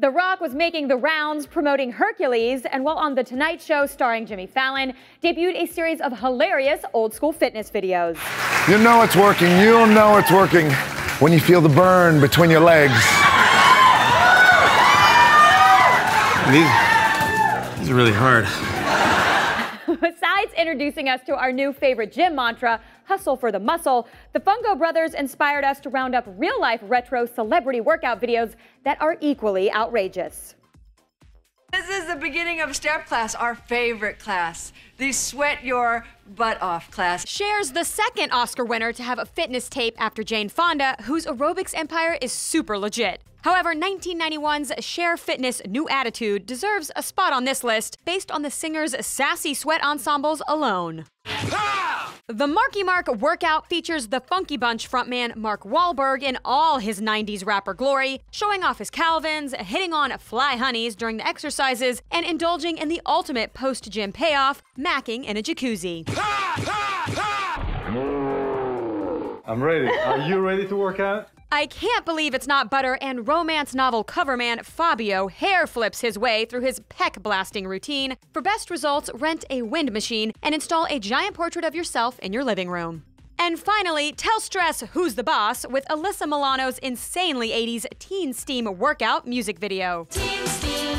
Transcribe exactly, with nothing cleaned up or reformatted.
The Rock was making the rounds promoting Hercules, and while on The Tonight Show Starring Jimmy Fallon, debuted a series of hilarious old-school fitness videos. You know it's working. You'll know it's working when you feel the burn between your legs. These, these are really hard. Besides introducing us to our new favorite gym mantra, hustle for the muscle, the Fungo brothers inspired us to round up real-life retro celebrity workout videos that are equally outrageous. This is the beginning of STEP class, our favorite class, the Sweat Your Butt Off class. Cher's the second Oscar winner to have a fitness tape after Jane Fonda, whose aerobics empire is super legit. However, nineteen ninety-one's Cher Fitness New Attitude deserves a spot on this list based on the singer's sassy sweat ensembles alone. Ah! The Marky Mark workout features the Funky Bunch frontman Mark Wahlberg in all his nineties rapper glory, showing off his Calvins, hitting on fly honeys during the exercises, and indulging in the ultimate post-gym payoff, macking in a jacuzzi. Ah! Ah! Ah! I'm ready. Are you ready to work out? I can't believe it's not butter, and romance novel coverman Fabio hair flips his way through his pec blasting routine. For best results, rent a wind machine and install a giant portrait of yourself in your living room. And finally, tell stress who's the boss with Alyssa Milano's insanely eighties Teen Steam workout music video. Teen Steam.